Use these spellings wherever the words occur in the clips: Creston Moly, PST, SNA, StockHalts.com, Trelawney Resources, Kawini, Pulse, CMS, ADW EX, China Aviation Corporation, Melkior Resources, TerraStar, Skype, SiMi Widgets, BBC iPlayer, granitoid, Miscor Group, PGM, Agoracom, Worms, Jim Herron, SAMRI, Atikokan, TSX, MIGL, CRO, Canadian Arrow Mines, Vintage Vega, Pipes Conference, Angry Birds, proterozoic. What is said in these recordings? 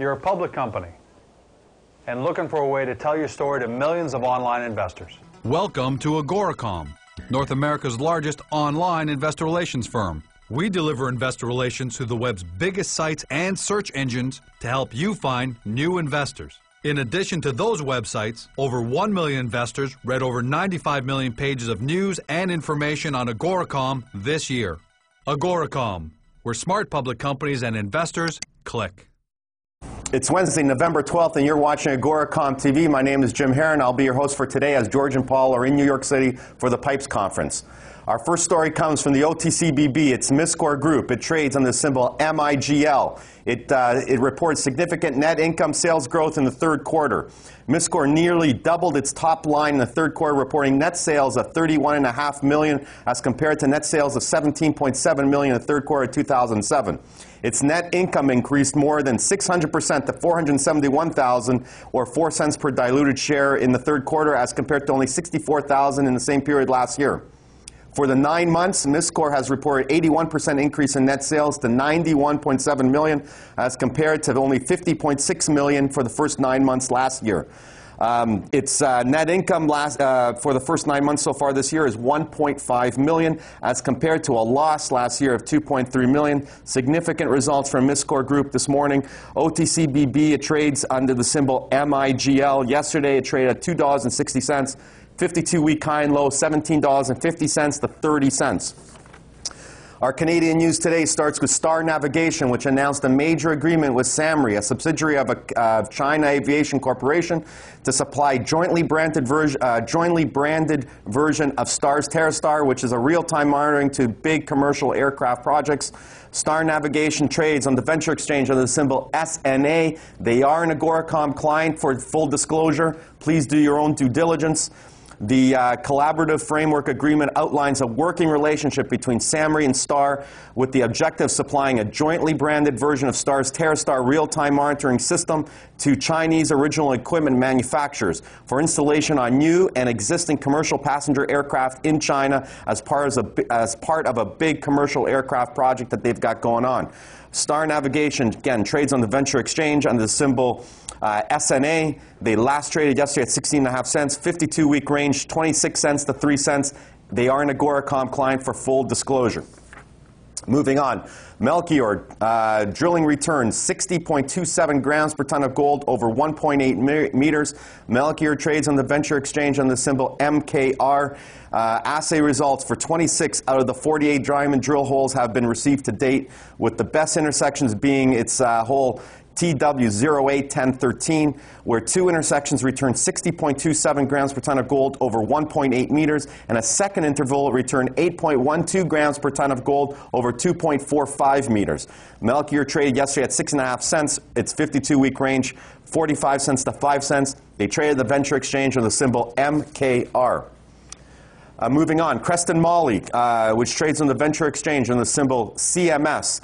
You're a public company and looking for a way to tell your story to millions of online investors. Welcome to Agoracom, North America's largest online investor relations firm. We deliver investor relations through the web's biggest sites and search engines to help you find new investors. In addition to those websites, over 1 million investors read over 95 million pages of news and information on Agoracom this year. Agoracom, where smart public companies and investors click. It's Wednesday, November 12th, and you're watching Agoracom TV. My name is Jim Herron. I'll be your host for today as George and Paul are in New York City for the Pipes Conference. Our first story comes from the OTCBB. It's Miscor Group. It trades on the symbol MIGL. It reports significant net income sales growth in the third quarter. Miscor nearly doubled its top line in the third quarter, reporting net sales of $31.5 million as compared to net sales of $17.7 million in the third quarter of 2007. Its net income increased more than 600% to $471,000 or 4 cents per diluted share in the third quarter as compared to only $64,000 in the same period last year. For the 9 months, Miscor has reported 81% increase in net sales to $91.7 million as compared to only $50.6 million for the first 9 months last year. Its net income for the first 9 months so far this year is $1.5 million as compared to a loss last year of $2.3 million. Significant results from Miscor Group this morning. OTCBB, it trades under the symbol MIGL. Yesterday, it traded at $2.60. 52-week high and low, $17.50 to 30 cents. Our Canadian news today starts with Star Navigation, which announced a major agreement with SAMRI, a subsidiary of China Aviation Corporation, to supply jointly branded version of Star's TerraStar, which is a real-time monitoring to big commercial aircraft projects. Star Navigation trades on the Venture Exchange under the symbol SNA. They are an Agoracom client. For full disclosure, please do your own due diligence. The collaborative framework agreement outlines a working relationship between SAMRI and Star with the objective of supplying a jointly branded version of Star's TerraStar real-time monitoring system to Chinese original equipment manufacturers for installation on new and existing commercial passenger aircraft in China as part of a big commercial aircraft project that they've got going on. Star Navigation, again, trades on the Venture Exchange under the symbol SNA. They last traded yesterday at 16.5 cents, 52-week range, 26 cents to 3 cents. They are an Agoracom client for full disclosure. Moving on, Melkior drilling returns 60.27 grams per ton of gold over 1.8 meters. Melkior trades on the Venture Exchange on the symbol MKR. Assay results for 26 out of the 48 diamond drill holes have been received to date, with the best intersections being its hole TW081013, where 2 intersections returned 60.27 grams per ton of gold over 1.8 meters, and a second interval returned 8.12 grams per ton of gold over 2.45 meters. Melkior traded yesterday at 6.5 cents, its 52-week range, 45 cents to 5 cents. They traded the Venture Exchange with the symbol MKR. Moving on, Creston Moly, which trades on the Venture Exchange under the symbol CMS.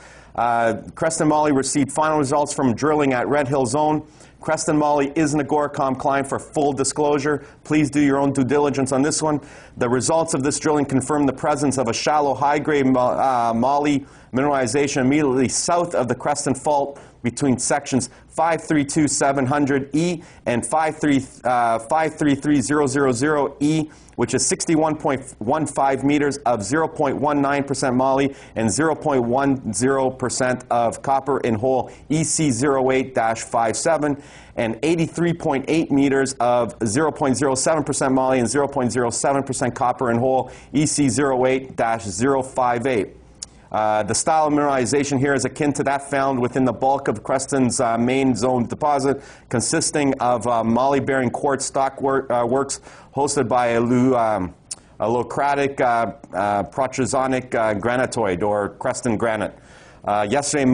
Creston Moly received final results from drilling at Red Hill Zone. Creston Moly is an Agoracom client for full disclosure. Please do your own due diligence on this one. The results of this drilling confirm the presence of a shallow, high-grade moly mineralization immediately south of the Creston Fault between sections 532700E and 533000E, which is 61.15 meters of 0.19% moly and 0.10% of copper in hole EC08-57 and 83.8 meters of 0.07% moly and 0.07% copper in hole EC08-058. The style of mineralization here is akin to that found within the bulk of Creston's main zone deposit, consisting of moly-bearing quartz stockworks hosted by a leucratic proterozoic granitoid, or Creston granite. Yesterday,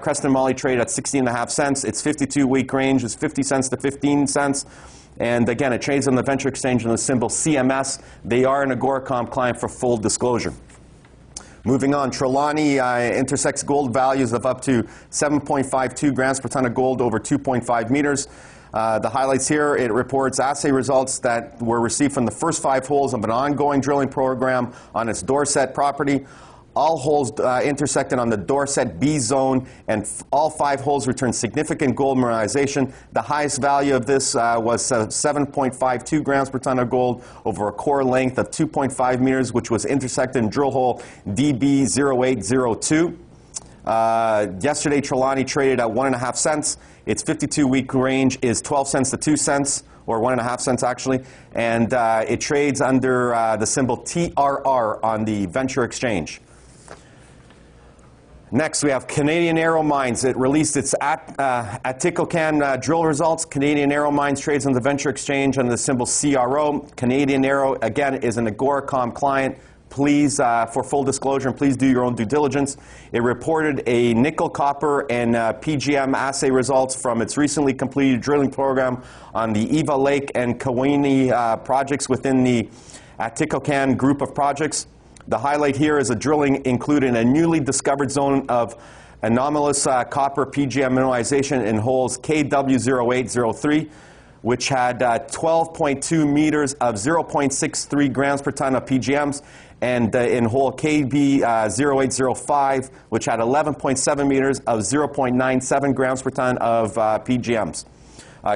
Creston Moly traded at 16.5 cents. Its 52-week range is 50 cents to 15 cents. And again, it trades on the Venture Exchange under the symbol CMS. They are an Agoracom client for full disclosure. Moving on, Trelawney intersects gold values of up to 7.52 grams per ton of gold over 2.5 meters. The highlights here, it reports assay results that were received from the first 5 holes of an ongoing drilling program on its Dorset property. All holes intersected on the Dorset B zone, and all 5 holes returned significant gold mineralization. The highest value of this was 7.52 grams per ton of gold over a core length of 2.5 meters, which was intersected in drill hole DB0802. Yesterday, Trelawney traded at 1.5 cents. Its 52-week range is 12 cents to 2 cents, or 1.5 cents actually, and it trades under the symbol TRR on the Venture Exchange. Next, we have Canadian Arrow Mines. It released its Atikokan drill results. Canadian Arrow Mines trades on the Venture Exchange under the symbol CRO. Canadian Arrow, again, is an Agoracom client. Please, for full disclosure, and please do your own due diligence. It reported a nickel, copper, and PGM assay results from its recently completed drilling program on the Eva Lake and Kawini projects within the Atikokan group of projects. The highlight here is a drilling including a newly discovered zone of anomalous copper PGM mineralization in holes KW0803. Which had 12.2 meters of 0.63 grams per ton of PGMs, and in hole KB0805, which had 11.7 meters of 0.97 grams per ton of PGMs.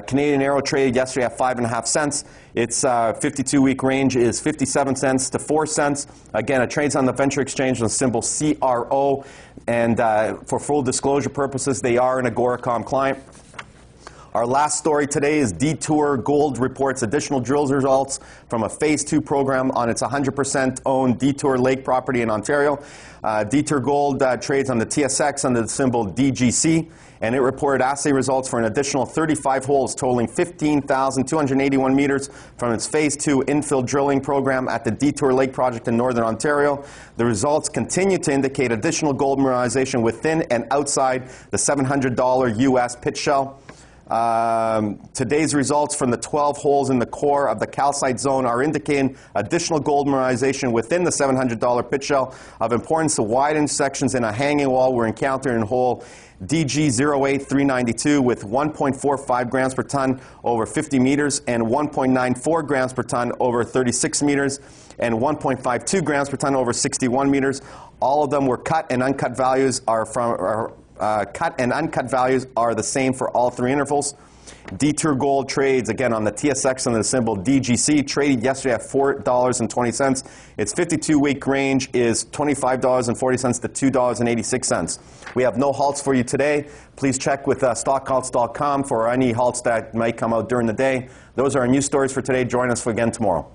Canadian Arrow traded yesterday at 5.5 cents. Its 52-week range is 57 cents to 4 cents. Again, it trades on the Venture Exchange with the symbol CRO, and for full disclosure purposes, they are an Agoracom client. Our last story today is Detour Gold reports additional drill results from a Phase 2 program on its 100% owned Detour Lake property in Ontario. Detour Gold trades on the TSX under the symbol DGC, and it reported assay results for an additional 35 holes totaling 15,281 meters from its Phase 2 infill drilling program at the Detour Lake project in northern Ontario. The results continue to indicate additional gold mineralization within and outside the $700 US pit shell. Today's results from the 12 holes in the core of the calcite zone are indicating additional gold mineralization within the $700 pit shell. Of importance, the wide intersections in a hanging wall were encountered in hole DG08392 with 1.45 grams per ton over 50 meters, and 1.94 grams per ton over 36 meters, and 1.52 grams per ton over 61 meters. All of them were cut, and uncut values are from cut and uncut values are the same for all 3 intervals. Detour Gold trades again on the TSX under the symbol DGC, traded yesterday at $4.20. Its 52-week range is $25.40 to $2.86. We have no halts for you today. Please check with StockHalts.com for any halts that might come out during the day. Those are our news stories for today. Join us again tomorrow.